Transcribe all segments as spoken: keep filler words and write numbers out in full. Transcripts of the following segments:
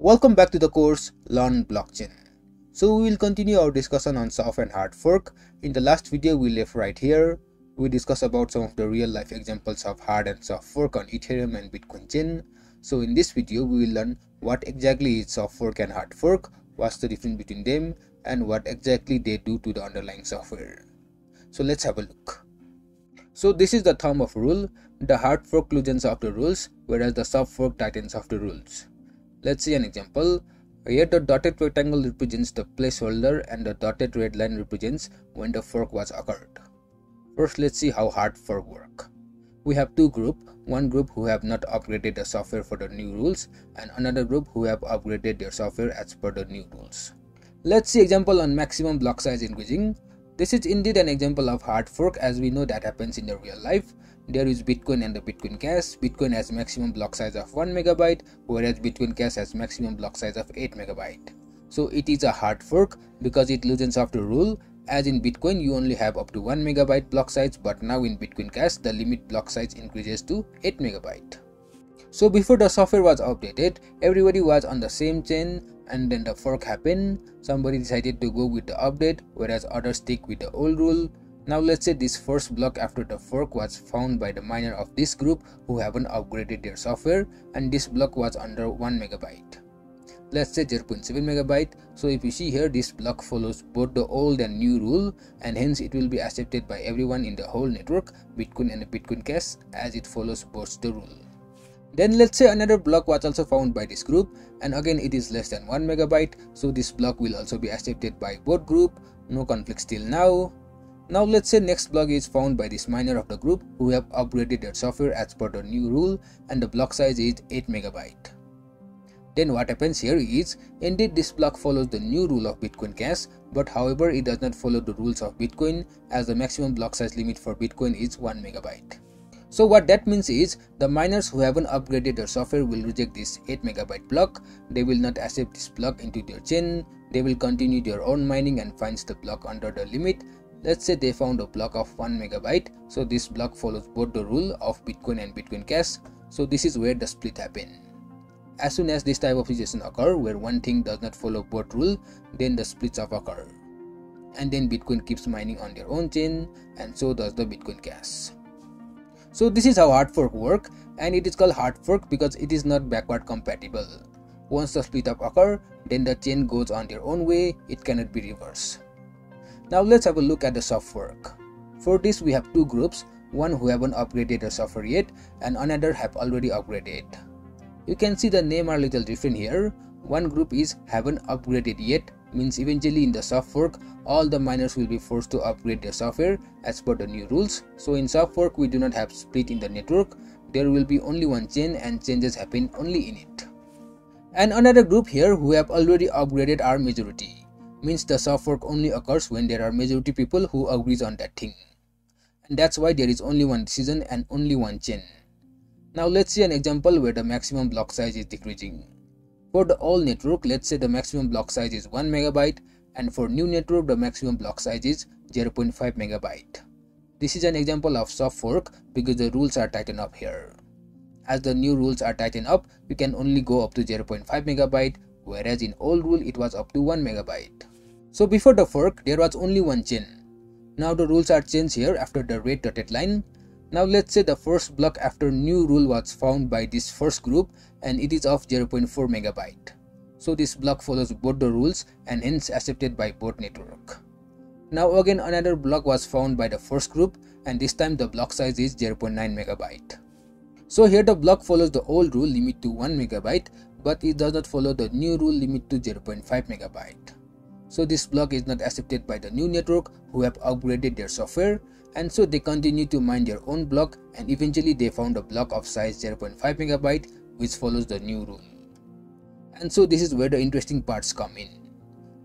Welcome back to the course Learn Blockchain. So we will continue our discussion on soft and hard fork. In the last video we left right here, we discussed about some of the real life examples of hard and soft fork on Ethereum and Bitcoin chain. So in this video we will learn what exactly is soft fork and hard fork, what's the difference between them, and what exactly they do to the underlying software. So let's have a look. So this is the thumb of rule. The hard fork loosens up the rules, whereas the soft fork tightens up the rules. Let's see an example. Here the dotted rectangle represents the placeholder and the dotted red line represents when the fork was occurred. First, let's see how hard fork work. We have two groups, one group who have not upgraded the software for the new rules and another group who have upgraded their software as per the new rules. Let's see example on maximum block size increasing. This is indeed an example of hard fork, as we know that happens in the real life. There is Bitcoin and the Bitcoin Cash. Bitcoin has maximum block size of one megabyte, whereas Bitcoin Cash has maximum block size of eight megabyte. So it is a hard fork because it loosens up the rule. As in Bitcoin, you only have up to one megabyte block size, but now in Bitcoin Cash, the limit block size increases to eight megabyte. So before the software was updated, everybody was on the same chain. And then the fork happened. Somebody decided to go with the update, whereas others stick with the old rule. Now let's say this first block after the fork was found by the miner of this group who haven't upgraded their software, and this block was under one megabyte. Let's say zero point seven megabyte. So if you see here, this block follows both the old and new rule, and hence it will be accepted by everyone in the whole network, Bitcoin and the Bitcoin Cash, as it follows both the rule. Then let's say another block was also found by this group, and again it is less than one megabyte, so this block will also be accepted by both group, no conflicts till now. Now let's say next block is found by this miner of the group who have upgraded their software as per the new rule, and the block size is eight megabyte. Then what happens here is, indeed this block follows the new rule of Bitcoin Cash, but however it does not follow the rules of Bitcoin, as the maximum block size limit for Bitcoin is one megabyte. So what that means is, the miners who haven't upgraded their software will reject this eight megabyte block. They will not accept this block into their chain. They will continue their own mining and finds the block under the limit. Let's say they found a block of one megabyte. So this block follows both the rule of Bitcoin and Bitcoin Cash. So this is where the split happens. As soon as this type of situation occurs, where one thing does not follow both rule, then the splits off occur. And then Bitcoin keeps mining on their own chain, and so does the Bitcoin Cash. So this is how hard fork work, and it is called hard fork because it is not backward compatible. Once the split up occur, then the chain goes on their own way, it cannot be reversed. Now let's have a look at the soft fork. For this we have two groups, one who haven't upgraded the software yet and another have already upgraded. You can see the name are a little different here. One group is haven't upgraded yet, means eventually in the soft fork all the miners will be forced to upgrade their software as per the new rules. So in soft fork we do not have split in the network, there will be only one chain and changes happen only in it. And another group here who have already upgraded are majority, means the soft fork only occurs when there are majority people who agrees on that thing, and that's why there is only one decision and only one chain. Now let's see an example where the maximum block size is decreasing. For the old network, let's say the maximum block size is one megabyte, and for new network the maximum block size is zero point five megabyte. This is an example of soft fork because the rules are tightened up here. As the new rules are tightened up, you can only go up to zero point five megabyte, whereas in old rule it was up to one megabyte. So before the fork there was only one chain. Now the rules are changed here after the red dotted line. Now let's say the first block after new rule was found by this first group, and it is of zero point four megabyte. So this block follows both the rules and hence accepted by both network. Now again another block was found by the first group, and this time the block size is zero point nine megabyte. So here the block follows the old rule limit to one megabyte, but it does not follow the new rule limit to zero point five megabyte. So this block is not accepted by the new network who have upgraded their software, and so they continue to mine their own block, and eventually they found a block of size zero point five megabyte which follows the new rule. And so this is where the interesting parts come in.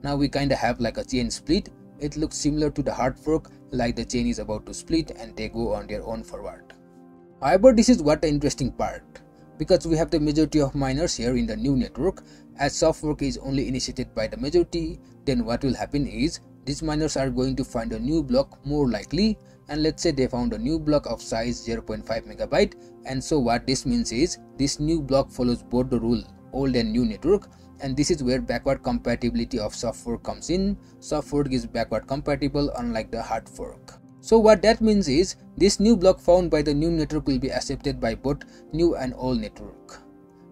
Now we kinda have like a chain split. It looks similar to the hard fork, like the chain is about to split and they go on their own forward. However, this is what the interesting part, because we have the majority of miners here in the new network. As soft fork is only initiated by the majority, then what will happen is these miners are going to find a new block more likely, and let's say they found a new block of size zero point five megabyte, and so what this means is this new block follows both the rule, old and new network, and this is where backward compatibility of soft fork comes in. Soft fork is backward compatible, unlike the hard fork. So what that means is this new block found by the new network will be accepted by both new and old network.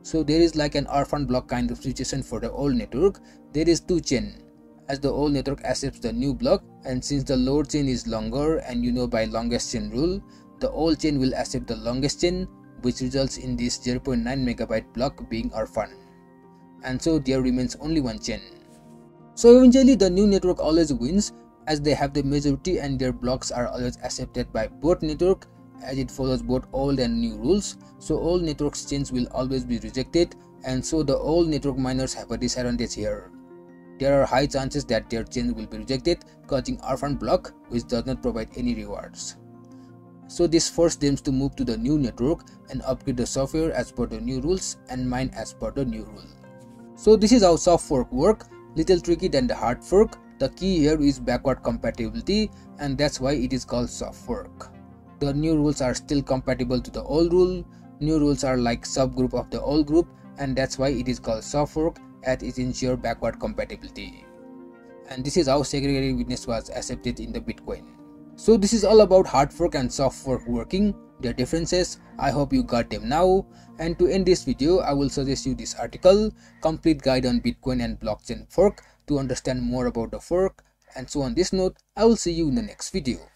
So there is like an orphan block kind of situation for the old network. There is two chain, as the old network accepts the new block, and since the lower chain is longer, and you know by longest chain rule, the old chain will accept the longest chain, which results in this zero point nine megabyte block being orphan. And so there remains only one chain. So eventually the new network always wins, as they have the majority and their blocks are always accepted by both network, as it follows both old and new rules. So old network's chains will always be rejected, and so the old network miners have a disadvantage here. There are high chances that their chains will be rejected, causing orphan block, which does not provide any rewards. So this forced them to move to the new network and upgrade the software as per the new rules and mine as per the new rule. So this is how soft fork work, little tricky than the hard fork. The key here is backward compatibility, and that's why it is called soft fork. The new rules are still compatible to the old rule. New rules are like subgroup of the old group, and that's why it is called soft fork, as it ensures backward compatibility. And this is how segregated witness was accepted in the Bitcoin. So this is all about hard fork and soft fork working, their differences. I hope you got them now. And to end this video, I will suggest you this article, Complete Guide on Bitcoin and Blockchain Fork, to understand more about the fork. And so on this note, I will see you in the next video.